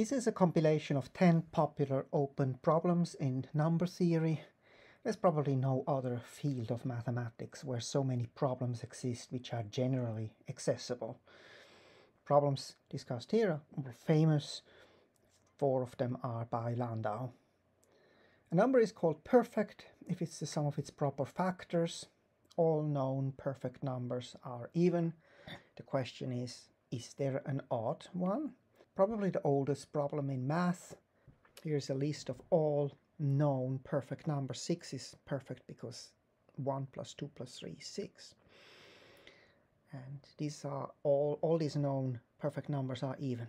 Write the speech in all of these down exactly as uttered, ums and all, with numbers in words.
This is a compilation of ten popular open problems in number theory. There's probably no other field of mathematics where so many problems exist which are generally accessible. Problems discussed here are famous. Four of them are by Landau. A number is called perfect if it's the sum of its proper factors. All known perfect numbers are even. The question is, is there an odd one? Probably the oldest problem in math. Here's a list of all known perfect numbers. six is perfect because one plus two plus three is six. And these are all, all these known perfect numbers are even.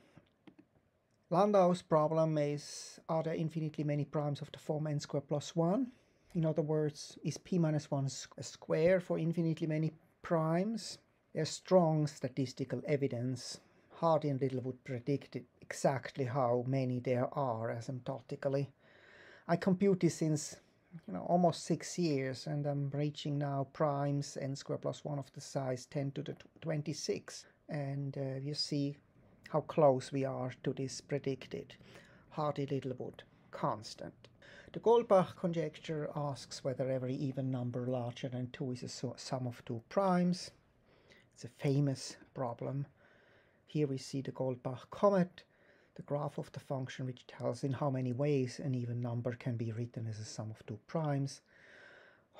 Landau's problem is, are there infinitely many primes of the form n squared plus one? In other words, is p minus one a square for infinitely many primes? There's strong statistical evidence. Hardy and Littlewood predicted exactly how many there are asymptotically. I compute this since you know, almost six years, and I'm reaching now primes n squared plus one of the size ten to the twenty-six. And uh, you see how close we are to this predicted Hardy-Littlewood constant. The Goldbach conjecture asks whether every even number larger than two is a sum of two primes. It's a famous problem. Here we see the Goldbach comet, the graph of the function which tells in how many ways an even number can be written as a sum of two primes.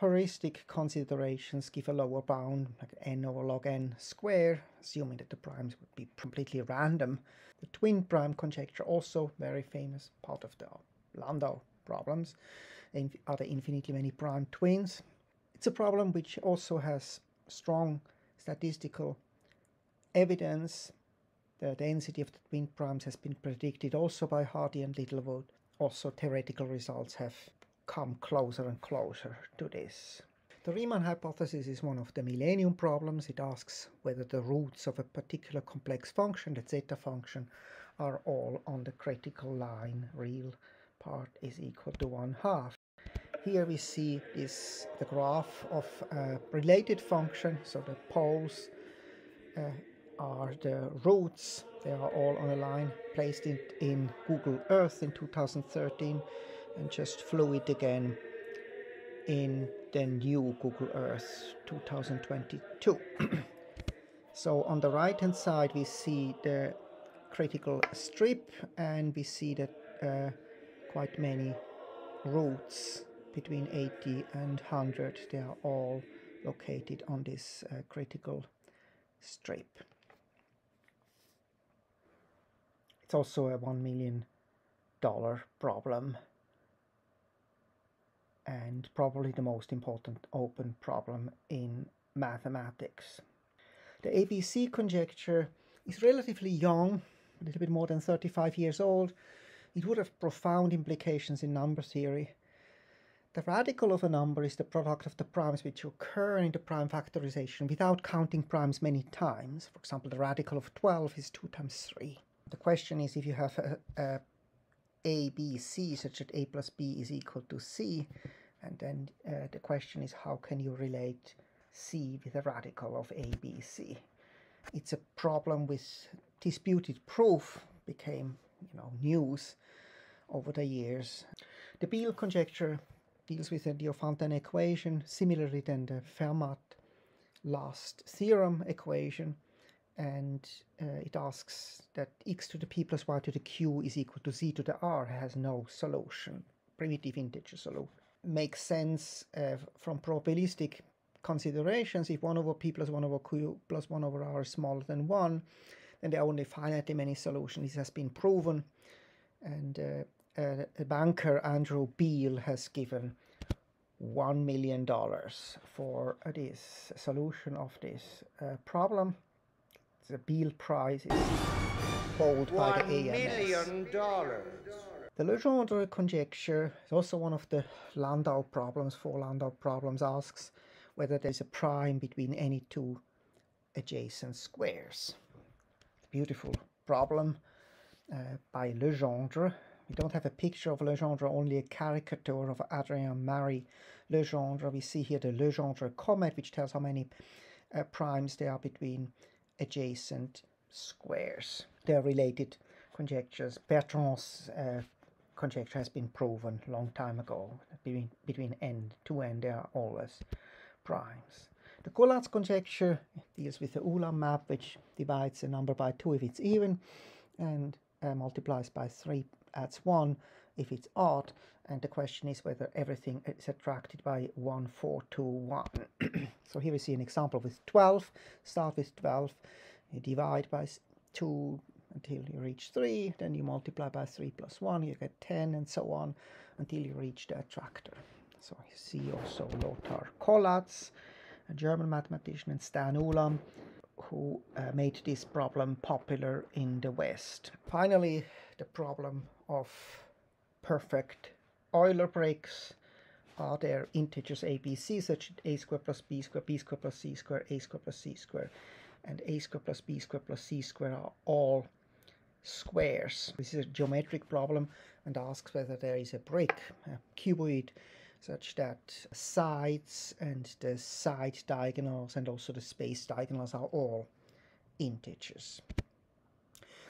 Heuristic considerations give a lower bound, like n over log n square, assuming that the primes would be completely random. The twin prime conjecture, also very famous, part of the Landau problems. Are there infinitely many prime twins? It's a problem which also has strong statistical evidence. The density of the twin primes has been predicted also by Hardy and Littlewood. Also, theoretical results have come closer and closer to this. The Riemann hypothesis is one of the millennium problems. It asks whether the roots of a particular complex function, the zeta function, are all on the critical line. Real part is equal to one half. Here we see is the graph of a related function. So the poles uh, are the roots. They are all on a line placed in, in Google Earth in two thousand thirteen. And just flew it again in the new Google Earth two thousand twenty-two. So on the right hand side we see the critical strip, and we see that uh, quite many routes between eighty and one hundred, they are all located on this uh, critical strip. It's also a one million dollar problem. And probably the most important open problem in mathematics. The A B C conjecture is relatively young, a little bit more than thirty-five years old. It would have profound implications in number theory. The radical of a number is the product of the primes which occur in the prime factorization without counting primes many times. For example, the radical of twelve is two times three. The question is, if you have a, a A, B, C, such that A plus B is equal to C, and then uh, the question is, how can you relate C with the radical of A, B, C? It's a problem with disputed proof, became you know news over the years. The Beale conjecture deals with the Diophantine equation, similarly than the Fermat-Last theorem equation. And uh, it asks that x to the p plus y to the q is equal to z to the r has no solution. Primitive integer solution. Makes sense uh, from probabilistic considerations. If one over p plus one over q plus one over r is smaller than one, then there are only finitely many solutions. This has been proven. And uh, uh, a banker, Andrew Beale, has given one million dollars for uh, this solution of this uh, problem. The Beale Prize is called by the A M S. The Legendre conjecture is also one of the Landau problems. Four Landau problems asks whether there is a prime between any two adjacent squares. Beautiful problem uh, by Legendre. We don't have a picture of Legendre, only a caricature of Adrien-Marie Legendre. We see here the Legendre comet, which tells how many uh, primes there are between adjacent squares. They are related conjectures. Bertrand's uh, conjecture has been proven long time ago. Between, between n, two n, they are always primes. The Kollatz conjecture deals with the Ulam map, which divides a number by two if it's even, and uh, multiplies by three, adds one if it's odd. And the question is whether everything is attracted by one, four, two, one. So here we see an example with twelve. Start with twelve, you divide by two until you reach three, then you multiply by three plus one, you get ten, and so on until you reach the attractor. So you see also Lothar Kollatz, a German mathematician, and Stan Ulam, who uh, made this problem popular in the West. Finally, the problem of perfect Euler breaks. Are there integers a, b, c, such as a squared plus b squared, b squared plus c squared, a squared plus c squared, and a squared plus b squared plus c squared are all squares. This is a geometric problem and asks whether there is a break, a cuboid, such that sides and the side diagonals and also the space diagonals are all integers.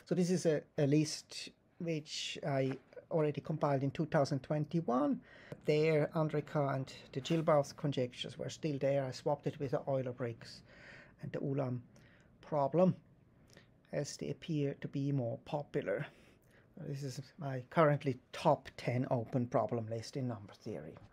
So this is a, a list which I already compiled in two thousand twenty-one. There, Andrica and the Gilbaugh's conjectures were still there. I swapped it with the Euler breaks and the Ulam problem, as they appear to be more popular. This is my currently top ten open problem list in number theory.